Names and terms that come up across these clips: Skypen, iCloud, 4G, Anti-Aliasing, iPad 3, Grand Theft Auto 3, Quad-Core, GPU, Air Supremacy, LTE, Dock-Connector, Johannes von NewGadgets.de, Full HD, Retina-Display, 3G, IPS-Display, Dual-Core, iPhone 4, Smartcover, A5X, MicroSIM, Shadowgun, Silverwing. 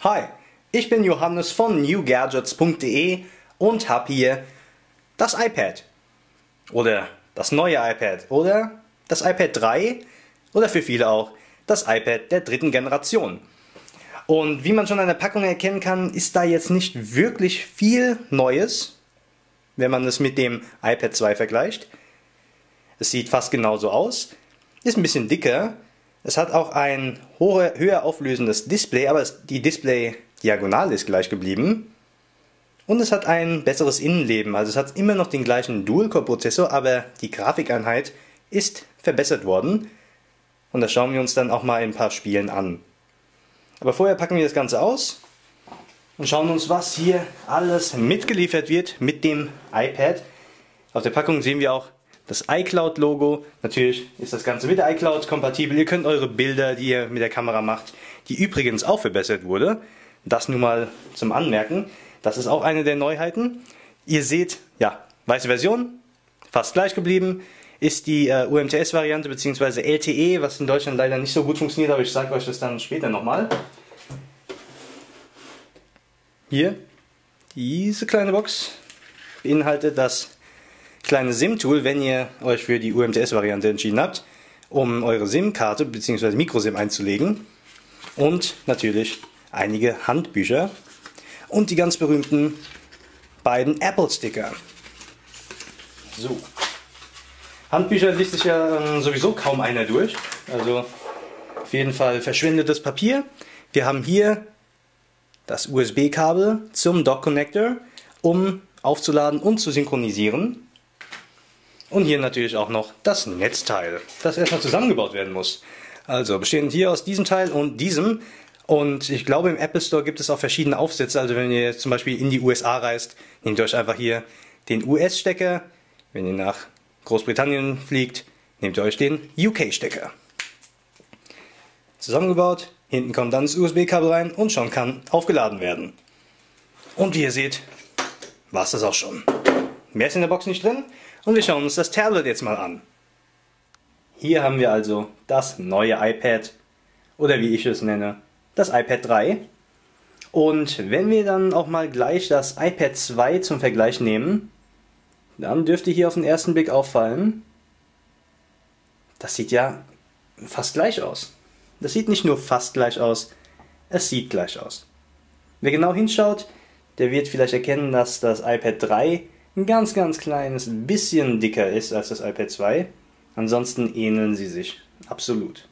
Hi, ich bin Johannes von NewGadgets.de und habe hier das iPad oder das neue iPad oder das iPad 3 oder für viele auch das iPad der dritten Generation. Und wie man schon an der Packung erkennen kann, ist da jetzt nicht wirklich viel Neues, wenn man es mit dem iPad 2 vergleicht. Es sieht fast genauso aus, ist ein bisschen dicker, es hat auch ein höher auflösendes Display, aber die Display-Diagonale ist gleich geblieben. Und es hat ein besseres Innenleben, also es hat immer noch den gleichen Dual-Core-Prozessor, aber die Grafikeinheit ist verbessert worden. Und das schauen wir uns dann auch mal in ein paar Spielen an. Aber vorher packen wir das Ganze aus und schauen uns, was hier alles mitgeliefert wird mit dem iPad. Auf der Packung sehen wir auch das iCloud-Logo. Natürlich ist das Ganze mit der iCloud kompatibel. Ihr könnt eure Bilder, die ihr mit der Kamera macht, die übrigens auch verbessert wurde. Das nun mal zum Anmerken. Das ist auch eine der Neuheiten. Ihr seht, ja, weiße Version, fast gleich geblieben. Ist die UMTS-Variante bzw. LTE, was in Deutschland leider nicht so gut funktioniert, aber ich sage euch das dann später nochmal. Hier, diese kleine Box beinhaltet das kleine SIM-Tool, wenn ihr euch für die UMTS-Variante entschieden habt, um eure SIM-Karte bzw. MicroSIM einzulegen. Und natürlich einige Handbücher und die ganz berühmten beiden Apple-Sticker. So. Handbücher liest sich ja sowieso kaum einer durch, also auf jeden Fall verschwindetes Papier. Wir haben hier das USB-Kabel zum Dock-Connector, um aufzuladen und zu synchronisieren. Und hier natürlich auch noch das Netzteil, das erstmal zusammengebaut werden muss. Also bestehend hier aus diesem Teil und diesem. Und ich glaube, im Apple Store gibt es auch verschiedene Aufsätze. Also wenn ihr zum Beispiel in die USA reist, nehmt euch einfach hier den US-Stecker. Wenn ihr nach Großbritannien fliegt, nehmt ihr euch den UK-Stecker. Zusammengebaut, hinten kommt dann das USB-Kabel rein und schon kann aufgeladen werden. Und wie ihr seht, war es das auch schon. Mehr ist in der Box nicht drin und wir schauen uns das Tablet jetzt mal an. Hier haben wir also das neue iPad oder wie ich es nenne, das iPad 3. Und wenn wir dann auch mal gleich das iPad 2 zum Vergleich nehmen, dann dürfte hier auf den ersten Blick auffallen, das sieht ja fast gleich aus. Das sieht nicht nur fast gleich aus, es sieht gleich aus. Wer genau hinschaut, der wird vielleicht erkennen, dass das iPad 3 ein ganz, ganz kleines bisschen dicker ist als das iPad 2. Ansonsten ähneln sie sich absolut.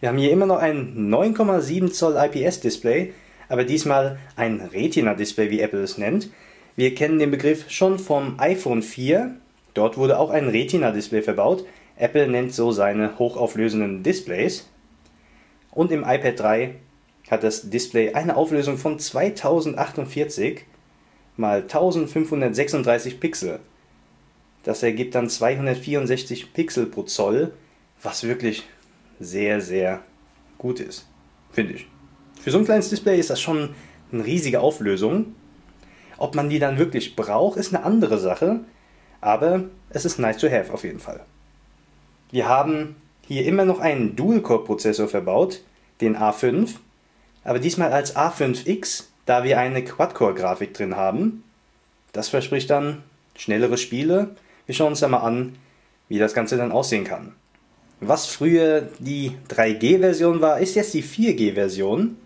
Wir haben hier immer noch ein 9,7 Zoll IPS-Display, aber diesmal ein Retina-Display, wie Apple es nennt. Wir kennen den Begriff schon vom iPhone 4, dort wurde auch ein Retina-Display verbaut. Apple nennt so seine hochauflösenden Displays. Und im iPad 3 hat das Display eine Auflösung von 2048 x 1536 Pixel. Das ergibt dann 264 Pixel pro Zoll, was wirklich sehr, sehr gut ist, finde ich. Für so ein kleines Display ist das schon eine riesige Auflösung. Ob man die dann wirklich braucht, ist eine andere Sache, aber es ist nice to have auf jeden Fall. Wir haben hier immer noch einen Dual-Core-Prozessor verbaut, den A5, aber diesmal als A5X, da wir eine Quad-Core-Grafik drin haben. Das verspricht dann schnellere Spiele. Wir schauen uns dann mal an, wie das Ganze dann aussehen kann. Was früher die 3G-Version war, ist jetzt die 4G-Version,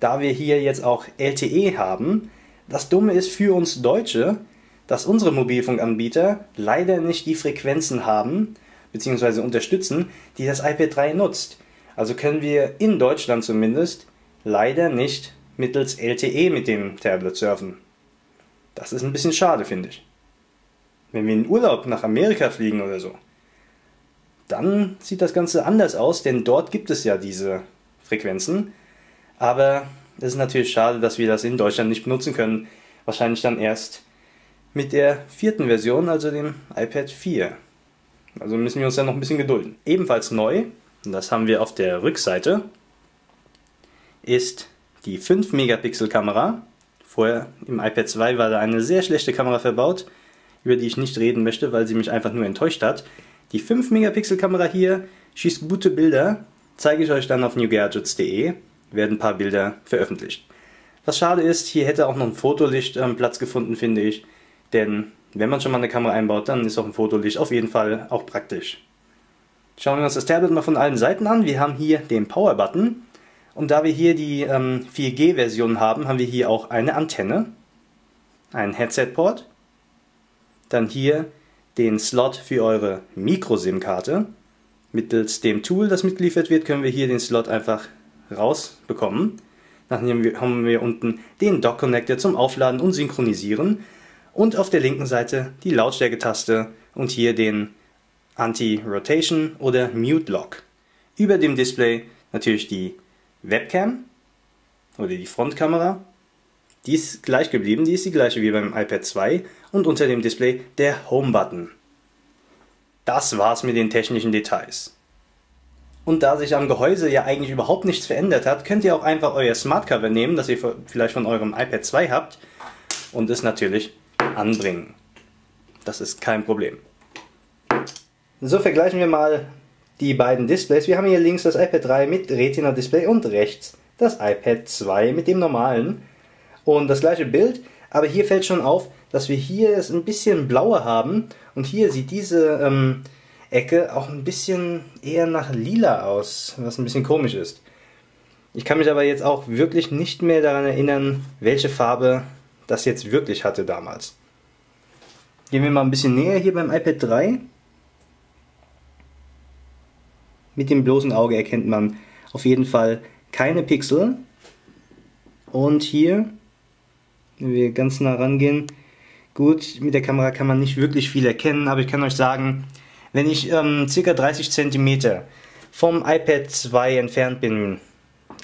da wir hier jetzt auch LTE haben. Das Dumme ist für uns Deutsche, dass unsere Mobilfunkanbieter leider nicht die Frequenzen haben bzw. unterstützen, die das iPad 3 nutzt. Also können wir in Deutschland zumindest leider nicht mittels LTE mit dem Tablet surfen. Das ist ein bisschen schade, finde ich. Wenn wir in Urlaub nach Amerika fliegen oder so, dann sieht das Ganze anders aus, denn dort gibt es ja diese Frequenzen. Aber es ist natürlich schade, dass wir das in Deutschland nicht benutzen können. Wahrscheinlich dann erst mit der vierten Version, also dem iPad 4. Also müssen wir uns dann noch ein bisschen gedulden. Ebenfalls neu, und das haben wir auf der Rückseite, ist die 5 Megapixel Kamera. Vorher im iPad 2 war da eine sehr schlechte Kamera verbaut. über die ich nicht reden möchte, weil sie mich einfach nur enttäuscht hat. Die 5-Megapixel-Kamera hier schießt gute Bilder, zeige ich euch dann auf newgadgets.de, werden ein paar Bilder veröffentlicht. Was schade ist, hier hätte auch noch ein Fotolicht Platz gefunden, finde ich, denn wenn man schon mal eine Kamera einbaut, dann ist auch ein Fotolicht auf jeden Fall auch praktisch. Schauen wir uns das Tablet mal von allen Seiten an. Wir haben hier den Power-Button und da wir hier die 4G-Version haben, haben wir hier auch eine Antenne, einen Headset-Port, dann hier den Slot für eure MicroSIM-Karte. Mittels dem Tool, das mitgeliefert wird, können wir hier den Slot einfach rausbekommen. Dann haben wir unten den Dock-Connector zum Aufladen und Synchronisieren und auf der linken Seite die Lautstärke-Taste und hier den Anti-Rotation oder Mute-Lock. Über dem Display natürlich die Webcam oder die Frontkamera. Die ist gleich geblieben, die ist die gleiche wie beim iPad 2 und unter dem Display der Home-Button. Das war's mit den technischen Details. Und da sich am Gehäuse ja eigentlich überhaupt nichts verändert hat, könnt ihr auch einfach euer Smartcover nehmen, das ihr vielleicht von eurem iPad 2 habt und es natürlich anbringen. Das ist kein Problem. So, vergleichen wir mal die beiden Displays. Wir haben hier links das iPad 3 mit Retina-Display und rechts das iPad 2 mit dem normalen. Und das gleiche Bild, aber hier fällt schon auf, dass wir hier es ein bisschen blauer haben und hier sieht diese Ecke auch ein bisschen eher nach lila aus, was ein bisschen komisch ist. Ich kann mich aber jetzt auch wirklich nicht mehr daran erinnern, welche Farbe das jetzt wirklich hatte damals. Gehen wir mal ein bisschen näher hier beim iPad 3. Mit dem bloßen Auge erkennt man auf jeden Fall keine Pixel. Und hier, wenn wir ganz nah rangehen, gut, mit der Kamera kann man nicht wirklich viel erkennen, aber ich kann euch sagen, wenn ich ca. 30 cm vom iPad 2 entfernt bin,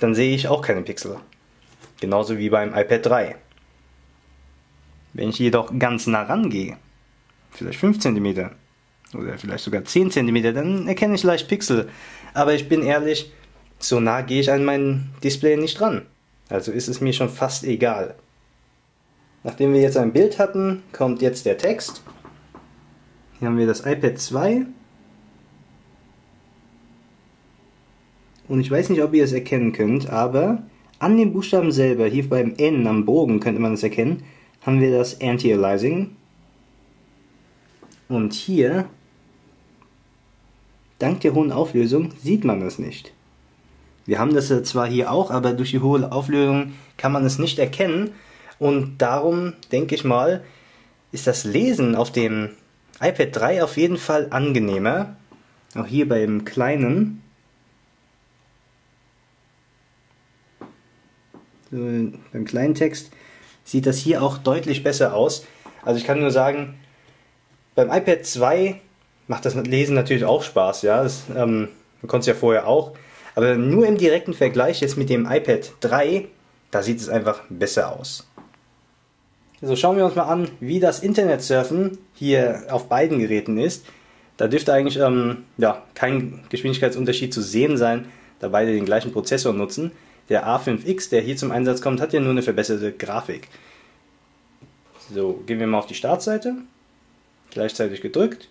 dann sehe ich auch keine Pixel. Genauso wie beim iPad 3. Wenn ich jedoch ganz nah rangehe, vielleicht 5 cm oder vielleicht sogar 10 cm, dann erkenne ich leicht Pixel. Aber ich bin ehrlich, so nah gehe ich an mein Display nicht ran. Also ist es mir schon fast egal. Nachdem wir jetzt ein Bild hatten, kommt jetzt der Text. Hier haben wir das iPad 2. Und ich weiß nicht, ob ihr es erkennen könnt, aber an den Buchstaben selber, hier beim N am Bogen könnte man es erkennen, haben wir das Anti-Aliasing. Und hier, dank der hohen Auflösung, sieht man es nicht. Wir haben das zwar hier auch, aber durch die hohe Auflösung kann man es nicht erkennen. Und darum, denke ich mal, ist das Lesen auf dem iPad 3 auf jeden Fall angenehmer. Auch hier beim Kleinen. So, beim kleinen Text sieht das hier auch deutlich besser aus. Also ich kann nur sagen, beim iPad 2 macht das Lesen natürlich auch Spaß. Ja? Das, man konnte es ja vorher auch. Aber nur im direkten Vergleich jetzt mit dem iPad 3, da sieht es einfach besser aus. So, schauen wir uns mal an, wie das Internet-Surfen hier auf beiden Geräten ist. Da dürfte eigentlich ja, kein Geschwindigkeitsunterschied zu sehen sein, da beide den gleichen Prozessor nutzen. Der A5X, der hier zum Einsatz kommt, hat ja nur eine verbesserte Grafik. So, gehen wir mal auf die Startseite. Gleichzeitig gedrückt.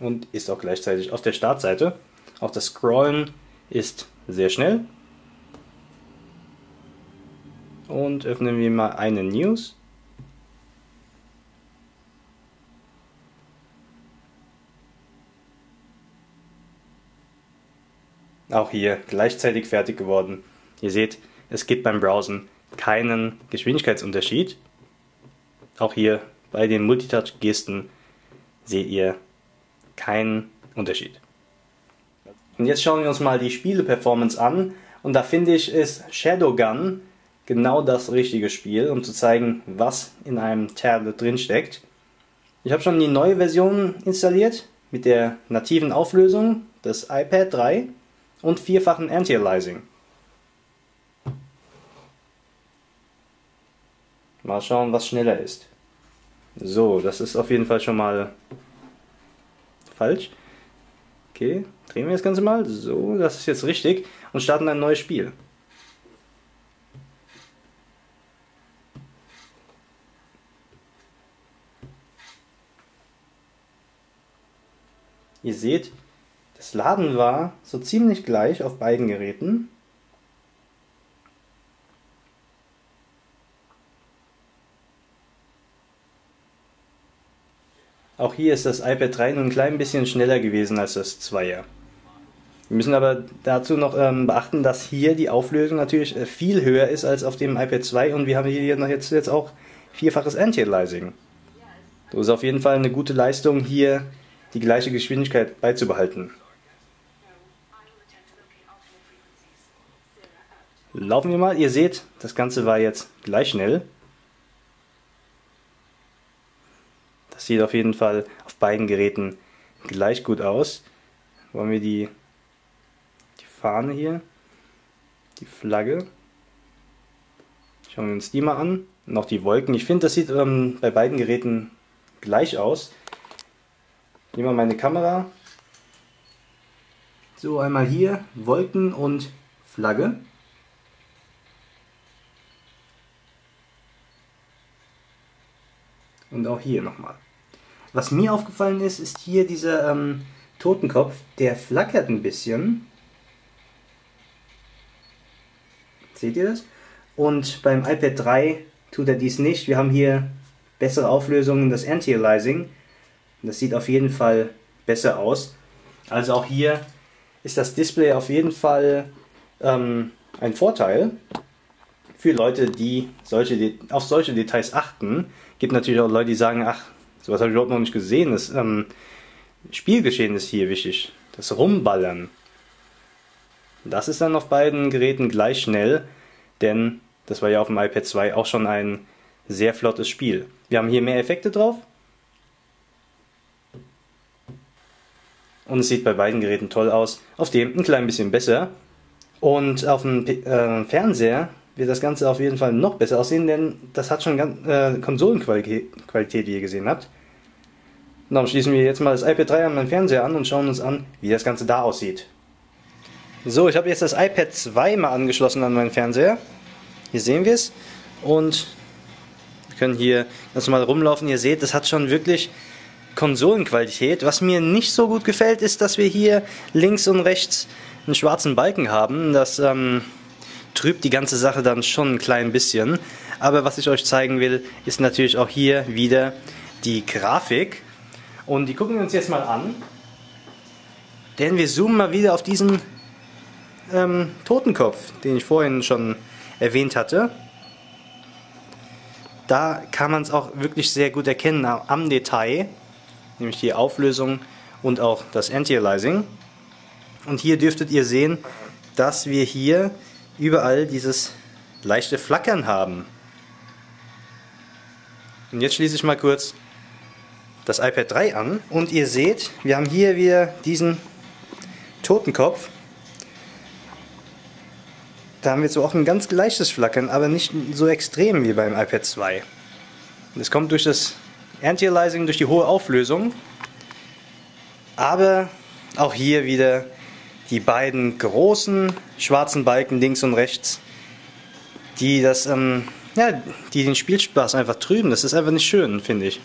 Und ist auch gleichzeitig auf der Startseite. Auch das Scrollen ist sehr schnell. Und öffnen wir mal eine News. Auch hier gleichzeitig fertig geworden. Ihr seht, es gibt beim Browsen keinen Geschwindigkeitsunterschied. Auch hier bei den Multitouch-Gesten seht ihr keinen Unterschied. Und jetzt schauen wir uns mal die Spiele-Performance an. Und da finde ich, ist Shadowgun genau das richtige Spiel, um zu zeigen, was in einem Tablet drinsteckt. Ich habe schon die neue Version installiert, mit der nativen Auflösung des iPad 3 und 4-fachen Anti-Aliasing. Mal schauen, was schneller ist. So, das ist auf jeden Fall schon mal falsch. Okay, drehen wir das Ganze mal. So, das ist jetzt richtig. Und starten ein neues Spiel. Ihr seht, das Laden war so ziemlich gleich auf beiden Geräten. Auch hier ist das iPad 3 nun ein klein bisschen schneller gewesen als das 2er. Wir müssen aber dazu noch beachten, dass hier die Auflösung natürlich viel höher ist als auf dem iPad 2 und wir haben hier noch jetzt auch vierfaches Anti-Aliasing. So ist auf jeden Fall eine gute Leistung, hier die gleiche Geschwindigkeit beizubehalten. Laufen wir mal, ihr seht, das Ganze war jetzt gleich schnell. Das sieht auf jeden Fall auf beiden Geräten gleich gut aus. Wollen wir die Fahne hier, die Flagge, schauen wir uns die mal an. Und auch die Wolken, ich finde, das sieht bei beiden Geräten gleich aus. Ich nehme mal meine Kamera, so einmal hier, Wolken und Flagge. Und auch hier nochmal. Was mir aufgefallen ist, ist hier dieser Totenkopf, der flackert ein bisschen. Seht ihr das? Und beim iPad 3 tut er dies nicht. Wir haben hier bessere Auflösungen, das Anti-Aliasing. Das sieht auf jeden Fall besser aus. Also auch hier ist das Display auf jeden Fall ein Vorteil für Leute, die auf solche Details achten. Gibt natürlich auch Leute, die sagen, ach, sowas habe ich überhaupt noch nicht gesehen. Das Spielgeschehen ist hier wichtig. Das Rumballern. Das ist dann auf beiden Geräten gleich schnell, denn das war ja auf dem iPad 2 auch schon ein sehr flottes Spiel. Wir haben hier mehr Effekte drauf. Und es sieht bei beiden Geräten toll aus. Auf dem ein klein bisschen besser. Und auf dem Fernseher wird das Ganze auf jeden Fall noch besser aussehen, denn das hat schon Konsolenqualität, wie ihr gesehen habt. Dann schließen wir jetzt mal das iPad 3 an meinen Fernseher an und schauen uns an, wie das Ganze da aussieht. So, ich habe jetzt das iPad 2 mal angeschlossen an meinen Fernseher. Hier sehen wir es. Und wir können hier ganz normal rumlaufen. Ihr seht, das hat schon wirklich Konsolenqualität. Was mir nicht so gut gefällt, ist, dass wir hier links und rechts einen schwarzen Balken haben. Das trübt die ganze Sache dann schon ein klein bisschen. Aber was ich euch zeigen will, ist natürlich auch hier wieder die Grafik. Und die gucken wir uns jetzt mal an. Denn wir zoomen mal wieder auf diesen Totenkopf, den ich vorhin schon erwähnt hatte. Da kann man es auch wirklich sehr gut erkennen am Detail. Nämlich die Auflösung und auch das Anti-Aliasing. Und hier dürftet ihr sehen, dass wir hier überall dieses leichte Flackern haben. Und jetzt schließe ich mal kurz das iPad 3 an und ihr seht, wir haben hier wieder diesen Totenkopf. Da haben wir jetzt auch ein ganz leichtes Flackern, aber nicht so extrem wie beim iPad 2. Und das kommt durch das Anti-Aliasing, durch die hohe Auflösung. Aber auch hier wieder die beiden großen schwarzen Balken links und rechts, die die den Spielspaß einfach trüben. Das ist einfach nicht schön, finde ich.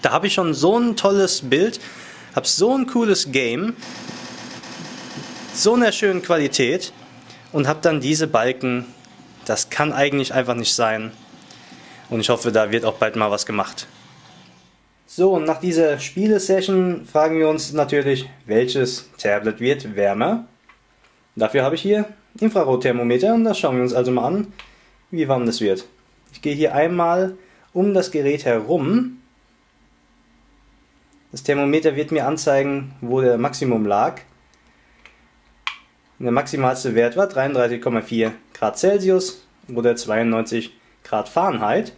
Da habe ich schon so ein tolles Bild, habe so ein cooles Game, so einer schönen Qualität und habe dann diese Balken. Das kann eigentlich einfach nicht sein. Und ich hoffe, da wird auch bald mal was gemacht. So, und nach dieser Spielesession fragen wir uns natürlich, welches Tablet wird wärmer? Dafür habe ich hier Infrarotthermometer und das schauen wir uns also mal an, wie warm das wird. Ich gehe hier einmal um das Gerät herum. Das Thermometer wird mir anzeigen, wo der Maximum lag. Und der maximalste Wert war 33,4 Grad Celsius oder 92 Grad Fahrenheit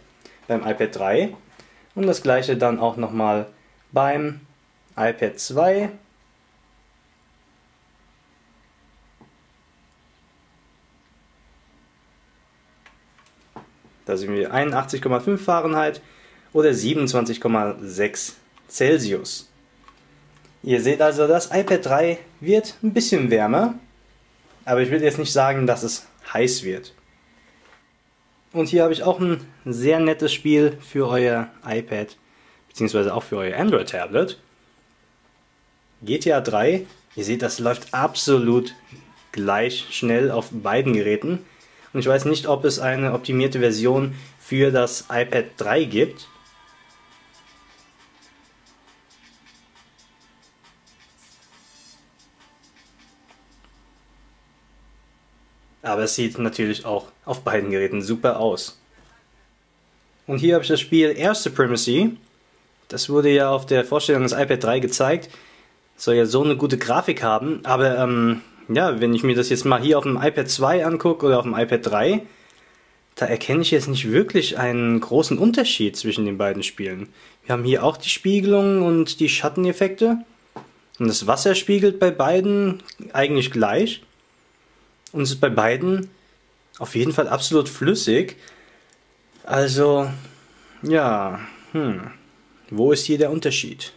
beim iPad 3. Und das gleiche dann auch nochmal beim iPad 2. Da sind wir 81,5 Fahrenheit oder 27,6 Celsius. Ihr seht also, das iPad 3 wird ein bisschen wärmer. Aber ich will jetzt nicht sagen, dass es heiß wird. Und hier habe ich auch ein sehr nettes Spiel für euer iPad, beziehungsweise auch für euer Android-Tablet. GTA 3, ihr seht, das läuft absolut gleich schnell auf beiden Geräten. Und ich weiß nicht, ob es eine optimierte Version für das iPad 3 gibt. Aber es sieht natürlich auch auf beiden Geräten super aus. Und hier habe ich das Spiel Air Supremacy. Das wurde ja auf der Vorstellung des iPad 3 gezeigt. Soll ja so eine gute Grafik haben, aber ja, wenn ich mir das jetzt mal hier auf dem iPad 2 angucke oder auf dem iPad 3, da erkenne ich jetzt nicht wirklich einen großen Unterschied zwischen den beiden Spielen. Wir haben hier auch die Spiegelung und die Schatteneffekte. Und das Wasser spiegelt bei beiden eigentlich gleich. Und es ist bei beiden auf jeden Fall absolut flüssig. Also, ja, wo ist hier der Unterschied?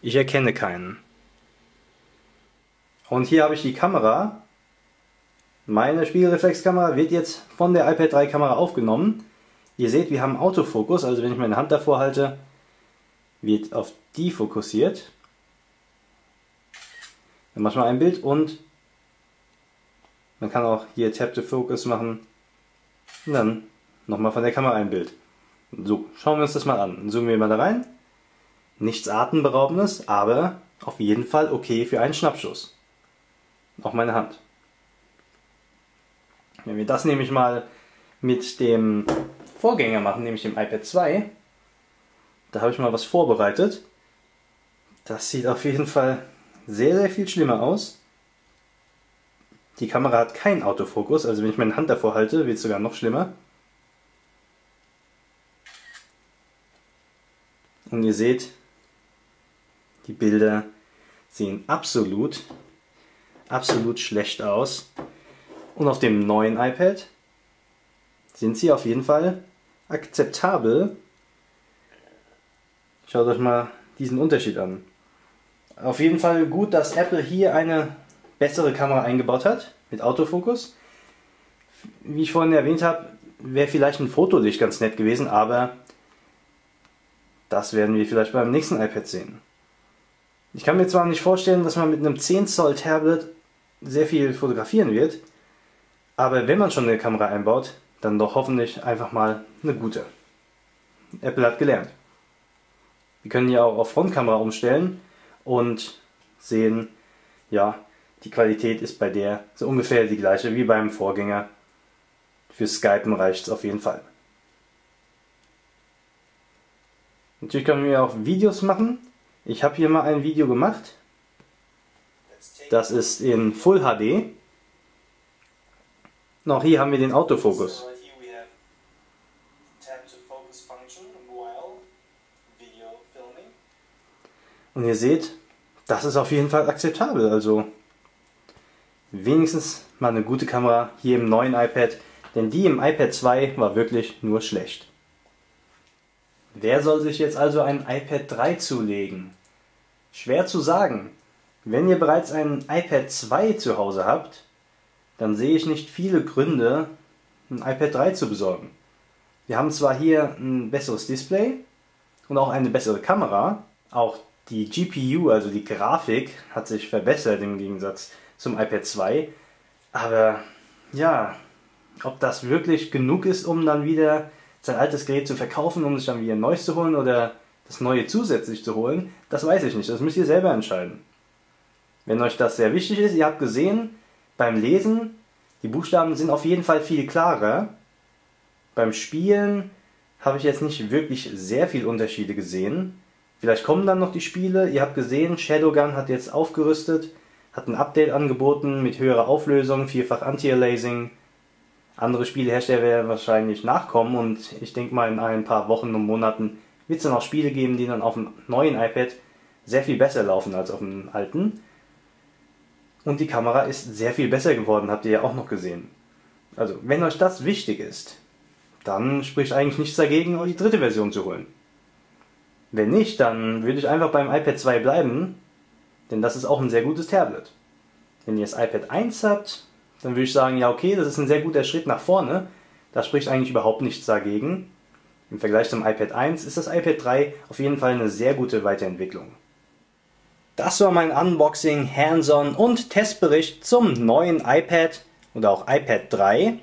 Ich erkenne keinen. Und hier habe ich die Kamera. Meine Spiegelreflexkamera wird jetzt von der iPad 3 Kamera aufgenommen. Ihr seht, wir haben Autofokus, also wenn ich meine Hand davor halte, wird auf die fokussiert. Dann mache ich mal ein Bild und man kann auch hier Tap to Focus machen und dann nochmal von der Kamera ein Bild. So, schauen wir uns das mal an. Zoomen wir mal da rein. Nichts Atemberaubendes, aber auf jeden Fall okay für einen Schnappschuss. Auch meine Hand. Wenn wir das nämlich mal mit dem Vorgänger machen, nämlich dem iPad 2, da habe ich mal was vorbereitet. Das sieht auf jeden Fall sehr, sehr viel schlimmer aus. Die Kamera hat keinen Autofokus, also wenn ich meine Hand davor halte, wird es sogar noch schlimmer. Und ihr seht, die Bilder sehen absolut schlecht aus. Und auf dem neuen iPad sind sie auf jeden Fall akzeptabel. Schaut euch mal diesen Unterschied an. Auf jeden Fall gut, dass Apple hier eine bessere Kamera eingebaut hat, mit Autofokus. Wie ich vorhin erwähnt habe, wäre vielleicht ein Fotolicht ganz nett gewesen, aber das werden wir vielleicht beim nächsten iPad sehen. Ich kann mir zwar nicht vorstellen, dass man mit einem 10 Zoll Tablet sehr viel fotografieren wird, aber wenn man schon eine Kamera einbaut, dann doch hoffentlich einfach mal eine gute. Apple hat gelernt. Wir können ja auch auf Frontkamera umstellen und sehen, ja, die Qualität ist bei der so ungefähr die gleiche wie beim Vorgänger. Für Skypen reicht es auf jeden Fall. Natürlich können wir auch Videos machen. Ich habe hier mal ein Video gemacht. Das ist in Full HD. Und auch hier haben wir den Autofokus. Und ihr seht, das ist auf jeden Fall akzeptabel. Also wenigstens mal eine gute Kamera hier im neuen iPad, denn die im iPad 2 war wirklich nur schlecht. Wer soll sich jetzt also ein iPad 3 zulegen? Schwer zu sagen. Wenn ihr bereits ein iPad 2 zu Hause habt, dann sehe ich nicht viele Gründe, ein iPad 3 zu besorgen. Wir haben zwar hier ein besseres Display und auch eine bessere Kamera. Auch die GPU, also die Grafik, hat sich verbessert im Gegensatz zum iPad 2. Aber ja, ob das wirklich genug ist, um dann wieder sein altes Gerät zu verkaufen, um sich dann wieder ein neues zu holen oder das neue zusätzlich zu holen, das weiß ich nicht. Das müsst ihr selber entscheiden. Wenn euch das sehr wichtig ist, ihr habt gesehen, beim Lesen, die Buchstaben sind auf jeden Fall viel klarer. Beim Spielen habe ich jetzt nicht wirklich sehr viele Unterschiede gesehen. Vielleicht kommen dann noch die Spiele. Ihr habt gesehen, Shadowgun hat jetzt aufgerüstet, hat ein Update angeboten mit höherer Auflösung, vierfach Anti-Aliasing. Andere Spielehersteller werden wahrscheinlich nachkommen und ich denke mal, in ein paar Wochen und Monaten wird es dann auch Spiele geben, die dann auf dem neuen iPad sehr viel besser laufen als auf dem alten. Und die Kamera ist sehr viel besser geworden, habt ihr ja auch noch gesehen. Also, wenn euch das wichtig ist, dann spricht eigentlich nichts dagegen, die dritte Version zu holen. Wenn nicht, dann würde ich einfach beim iPad 2 bleiben, denn das ist auch ein sehr gutes Tablet. Wenn ihr das iPad 1 habt, dann würde ich sagen, ja okay, das ist ein sehr guter Schritt nach vorne. Da spricht eigentlich überhaupt nichts dagegen. Im Vergleich zum iPad 1 ist das iPad 3 auf jeden Fall eine sehr gute Weiterentwicklung. Das war mein Unboxing, Hands-on und Testbericht zum neuen iPad oder auch iPad 3.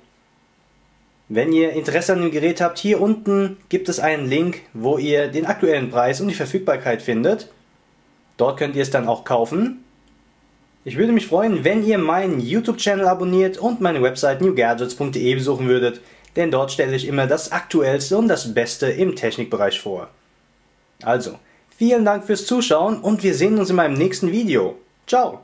Wenn ihr Interesse an dem Gerät habt, hier unten gibt es einen Link, wo ihr den aktuellen Preis und die Verfügbarkeit findet. Dort könnt ihr es dann auch kaufen. Ich würde mich freuen, wenn ihr meinen YouTube-Channel abonniert und meine Website newgadgets.de besuchen würdet, denn dort stelle ich immer das Aktuellste und das Beste im Technikbereich vor. Also, vielen Dank fürs Zuschauen und wir sehen uns in meinem nächsten Video. Ciao!